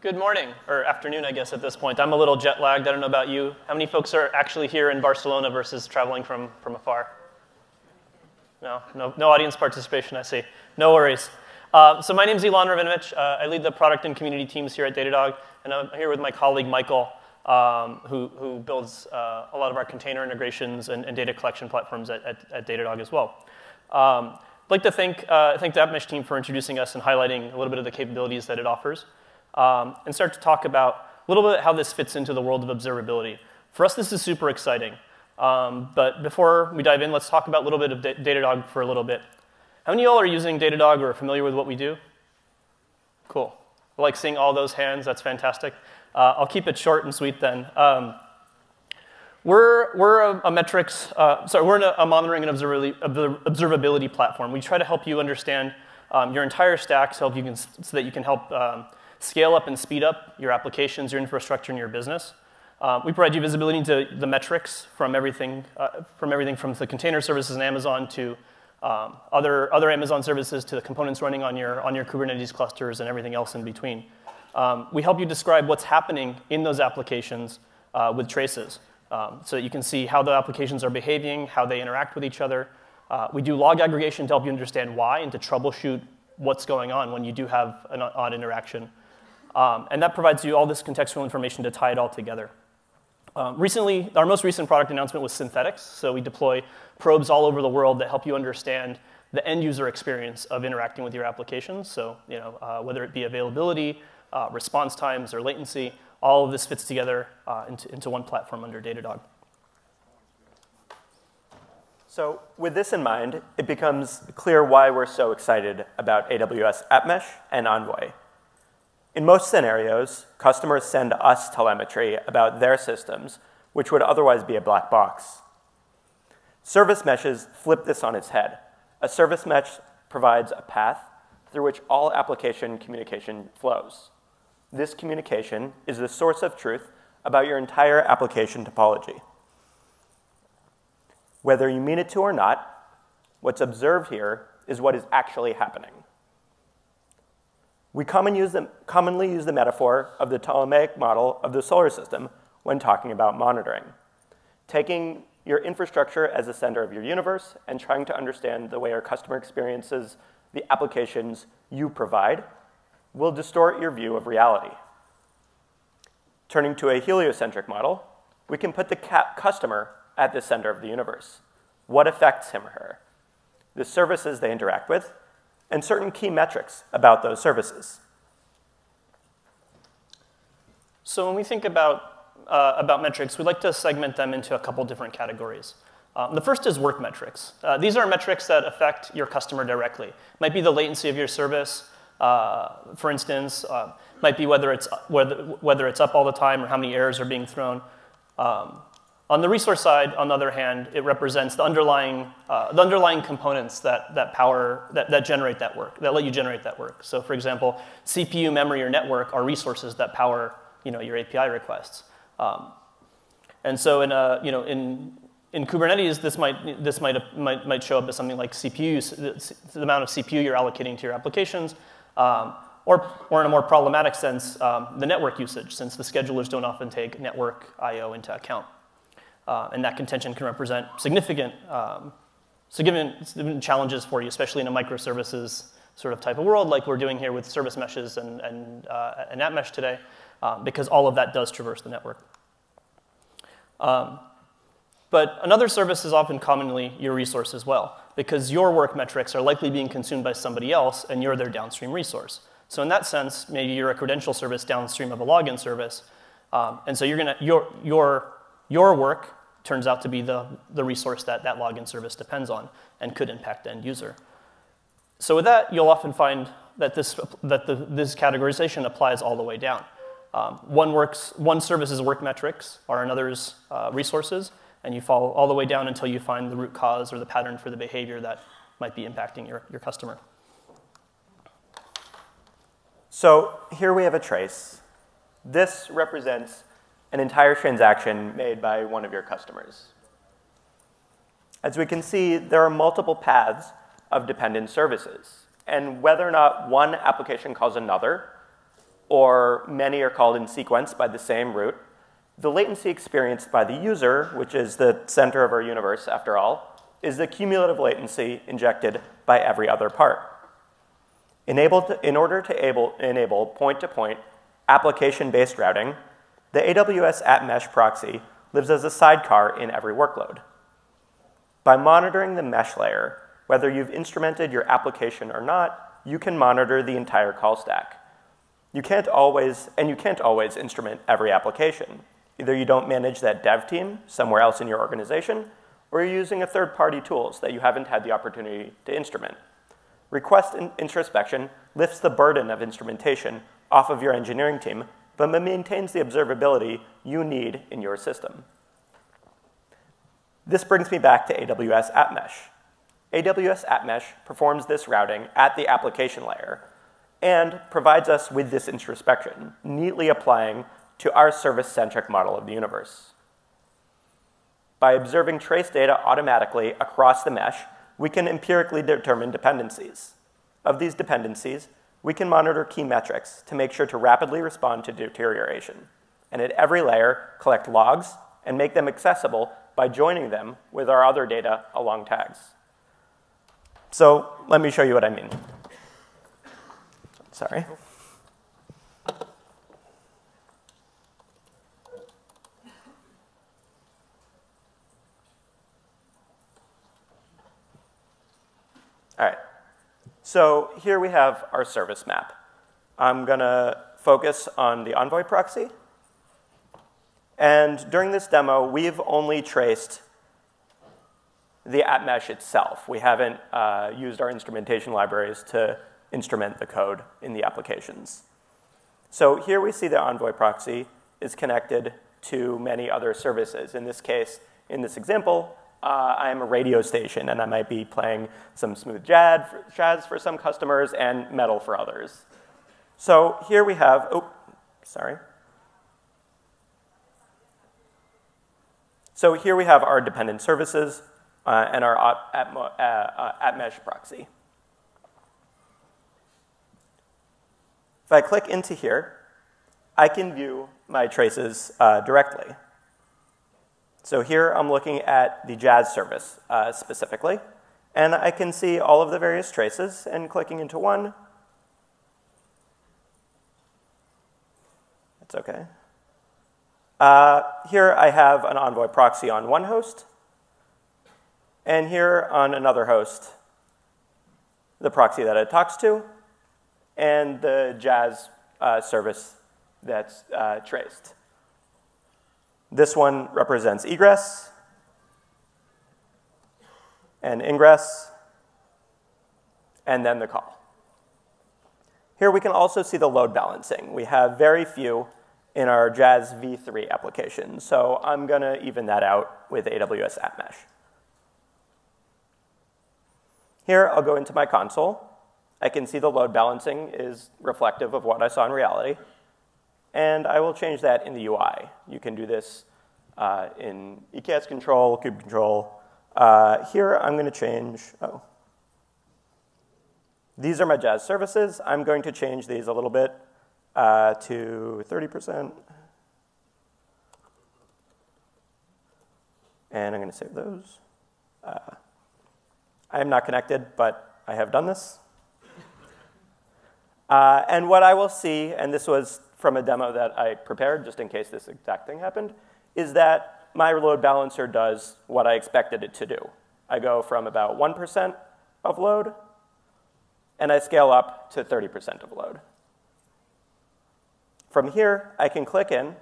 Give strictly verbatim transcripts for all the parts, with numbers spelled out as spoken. Good morning, or afternoon, I guess, at this point. I'm a little jet lagged. I don't know about you. How many folks are actually here in Barcelona versus traveling from, from afar? No, no, no audience participation, I see. No worries. Uh, so my name is Ilan Ravinovich. Uh, I lead the product and community teams here at Datadog, and I'm here with my colleague, Michael, um, who, who builds uh, a lot of our container integrations and, and data collection platforms at, at, at Datadog as well. Um, I'd like to thank, uh, thank the App Mesh team for introducing us and highlighting a little bit of the capabilities that it offers. Um, and start to talk about a little bit how this fits into the world of observability. For us, this is super exciting. Um, but before we dive in, let's talk about a little bit of Datadog for a little bit. How many of y'all are using Datadog or are familiar with what we do? Cool. I like seeing all those hands. That's fantastic. Uh, I'll keep it short and sweet then. Um, we're we're a, a metrics. Uh, sorry, we're a, a monitoring and observability platform. We try to help you understand um, your entire stack, so, help you can, so that you can help. Um, scale up and speed up your applications, your infrastructure, and your business. Uh, we provide you visibility into the metrics from everything, uh, from everything from the container services in Amazon to um, other, other Amazon services to the components running on your, on your Kubernetes clusters and everything else in between. Um, we help you describe what's happening in those applications uh, with traces um, so that you can see how the applications are behaving, how they interact with each other. Uh, we do log aggregation to help you understand why and to troubleshoot what's going on when you do have an odd interaction. Um, and that provides you all this contextual information to tie it all together. Um, recently, our most recent product announcement was Synthetics. So we deploy probes all over the world that help you understand the end user experience of interacting with your applications. So you know, uh, whether it be availability, uh, response times, or latency, all of this fits together uh, into, into one platform under Datadog. So with this in mind, it becomes clear why we're so excited about A W S App Mesh and Envoy. In most scenarios, customers send us telemetry about their systems, which would otherwise be a black box. Service meshes flip this on its head. A service mesh provides a path through which all application communication flows. This communication is the source of truth about your entire application topology. Whether you mean it to or not, what's observed here is what is actually happening. We common use the, commonly use the metaphor of the Ptolemaic model of the solar system when talking about monitoring, taking your infrastructure as the center of your universe and trying to understand the way our customer experiences the applications you provide will distort your view of reality. Turning to a heliocentric model, we can put the customer at the center of the universe. What affects him or her? The services they interact with, and certain key metrics about those services. So when we think about, uh, about metrics, we like to segment them into a couple different categories. Um, the first is work metrics. Uh, these are metrics that affect your customer directly. Might be the latency of your service, uh, for instance. Uh, might be whether it's, whether, whether it's up all the time or how many errors are being thrown. Um, On the resource side, on the other hand, it represents the underlying, uh, the underlying components that, that power, that, that generate that work, that let you generate that work. So for example, C P U, memory, or network are resources that power you know, your A P I requests. Um, and so in, a, you know, in, in Kubernetes, this, might, this might, might, might show up as something like C P U, the, the amount of C P U you're allocating to your applications, um, or, or in a more problematic sense, um, the network usage, since the schedulers don't often take network I O into account. Uh, and that contention can represent significant, um, significant challenges for you, especially in a microservices sort of type of world like we're doing here with service meshes and, and, uh, and App Mesh today, uh, because all of that does traverse the network. Um, but another service is often commonly your resource as well, because your work metrics are likely being consumed by somebody else, and you're their downstream resource. So in that sense, maybe you're a credential service downstream of a login service, um, and so you're gonna, your, your, your work turns out to be the, the resource that that login service depends on and could impact the end user. So with that, you'll often find that this, that the, this categorization applies all the way down. Um, one, works, one service's work metrics are another's uh, resources, and you follow all the way down until you find the root cause or the pattern for the behavior that might be impacting your, your customer. So here we have a trace. This represents an entire transaction made by one of your customers. As we can see, there are multiple paths of dependent services, and whether or not one application calls another or many are called in sequence by the same root, the latency experienced by the user, which is the center of our universe after all, is the cumulative latency injected by every other part. Enabled to, in order to able, enable point-to-point application-based routing, the A W S App Mesh proxy lives as a sidecar in every workload. By monitoring the mesh layer, whether you've instrumented your application or not, you can monitor the entire call stack. You can't always, and you can't always instrument every application. Either you don't manage that dev team somewhere else in your organization, or you're using a third-party tools that you haven't had the opportunity to instrument. Request introspection lifts the burden of instrumentation off of your engineering team, but maintains the observability you need in your system. This brings me back to A W S App Mesh. A W S App Mesh performs this routing at the application layer and provides us with this introspection, neatly applying to our service-centric model of the universe. By observing trace data automatically across the mesh, we can empirically determine dependencies. Of these dependencies, we can monitor key metrics to make sure to rapidly respond to deterioration, and at every layer, collect logs and make them accessible by joining them with our other data along tags. So let me show you what I mean. Sorry. All right. So here we have our service map. I'm going to focus on the Envoy proxy. And during this demo, we've only traced the app mesh itself. We haven't uh, used our instrumentation libraries to instrument the code in the applications. So here we see the Envoy proxy is connected to many other services. In this case, in this example, Uh, I'm a radio station, and I might be playing some smooth jazz for, jazz for some customers and metal for others. So here we have, oh, sorry. So here we have our dependent services uh, and our op, at, uh, uh, app mesh proxy. If I click into here, I can view my traces uh, directly. So here I'm looking at the jazz service uh, specifically, and I can see all of the various traces, and clicking into one, that's okay. Uh, here I have an Envoy proxy on one host, and here on another host, the proxy that it talks to, and the jazz uh, service that's uh, traced. This one represents egress and ingress, and then the call. Here we can also see the load balancing. We have very few in our Jazz v three application, so I'm going to even that out with A W S App Mesh. Here I'll go into my console. I can see the load balancing is reflective of what I saw in reality. And I will change that in the U I. You can do this uh, in E K S control, kube control. Uh, here, I'm going to change, oh. These are my Jazz services. I'm going to change these a little bit uh, to thirty percent. And I'm going to save those. Uh, I am not connected, but I have done this. Uh, and what I will see, and this was from a demo that I prepared, just in case this exact thing happened, is that my load balancer does what I expected it to do. I go from about one percent of load, and I scale up to thirty percent of load. From here, I can click in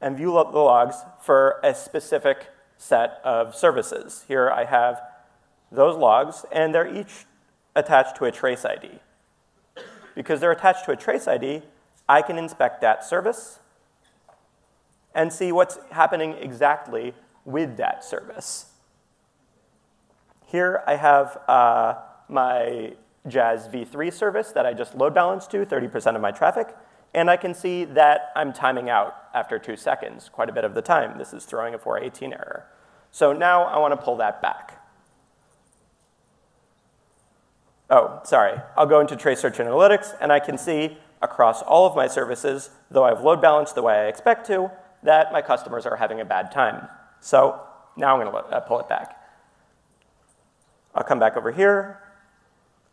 and view the logs for a specific set of services. Here I have those logs, and they're each attached to a trace I D. Because they're attached to a trace I D, I can inspect that service and see what's happening exactly with that service. Here I have uh, my Jazz v three service that I just load balanced to, thirty percent of my traffic, and I can see that I'm timing out after two seconds, quite a bit of the time. This is throwing a four eighteen error. So now I want to pull that back. Oh, sorry, I'll go into Trace Search Analytics, and I can see across all of my services, though I've load balanced the way I expect to, that my customers are having a bad time. So now I'm going to pull it back. I'll come back over here.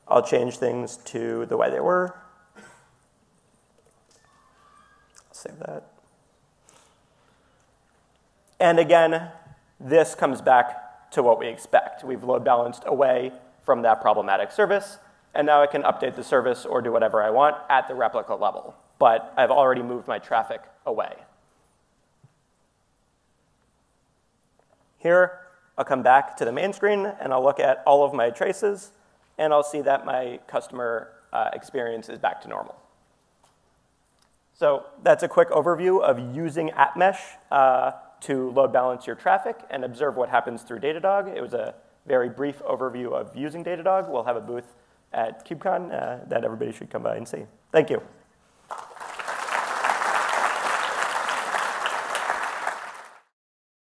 I'll change things to the way they were. I'll save that. And again, this comes back to what we expect. We've load balanced away from that problematic service, and now I can update the service or do whatever I want at the replica level. But I've already moved my traffic away. Here, I'll come back to the main screen, and I'll look at all of my traces, and I'll see that my customer uh, experience is back to normal. So that's a quick overview of using App Mesh uh, to load balance your traffic and observe what happens through Datadog. It was a very brief overview of using Datadog. We'll have a booth at KubeCon uh, that everybody should come by and see. Thank you.